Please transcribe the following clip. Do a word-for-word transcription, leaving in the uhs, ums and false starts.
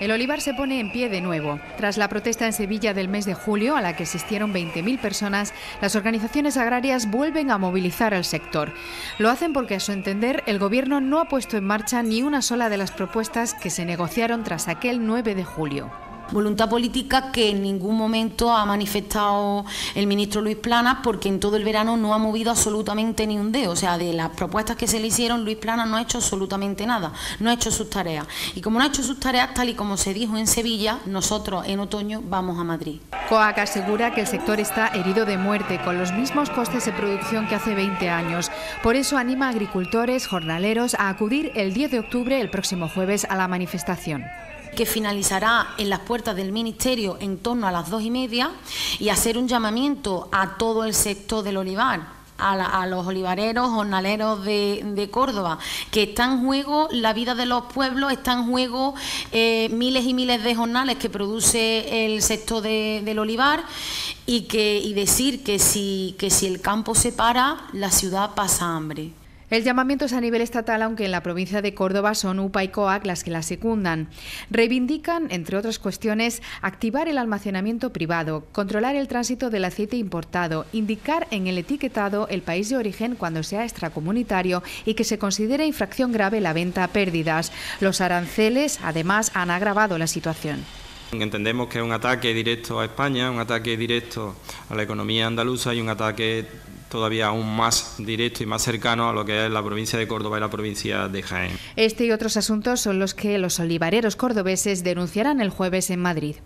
El olivar se pone en pie de nuevo. Tras la protesta en Sevilla del mes de julio, a la que asistieron veinte mil personas, las organizaciones agrarias vuelven a movilizar al sector. Lo hacen porque, a su entender, el Gobierno no ha puesto en marcha ni una sola de las propuestas que se negociaron tras aquel nueve de julio. Voluntad política que en ningún momento ha manifestado el ministro Luis Planas, porque en todo el verano no ha movido absolutamente ni un dedo. O sea, de las propuestas que se le hicieron, Luis Planas no ha hecho absolutamente nada, no ha hecho sus tareas. Y como no ha hecho sus tareas, tal y como se dijo en Sevilla, nosotros en otoño vamos a Madrid. C O A G asegura que el sector está herido de muerte, con los mismos costes de producción que hace veinte años. Por eso anima a agricultores, jornaleros, a acudir el diez de octubre, el próximo jueves, a la manifestación, que finalizará en las puertas del Ministerio en torno a las dos y media, y hacer un llamamiento a todo el sector del olivar, a, la, a los olivareros, jornaleros de, de Córdoba, que está en juego la vida de los pueblos, está en juego eh, miles y miles de jornales que produce el sector de, del olivar, y, que, y decir que si, que si el campo se para, la ciudad pasa hambre. El llamamiento es a nivel estatal, aunque en la provincia de Córdoba son U P A y C O A G las que la secundan. Reivindican, entre otras cuestiones, activar el almacenamiento privado, controlar el tránsito del aceite importado, indicar en el etiquetado el país de origen cuando sea extracomunitario y que se considere infracción grave la venta a pérdidas. Los aranceles, además, han agravado la situación. Entendemos que es un ataque directo a España, un ataque directo a la economía andaluza y un ataque todavía aún más directo y más cercano a lo que es la provincia de Córdoba y la provincia de Jaén. Este y otros asuntos son los que los olivareros cordobeses denunciarán el jueves en Madrid.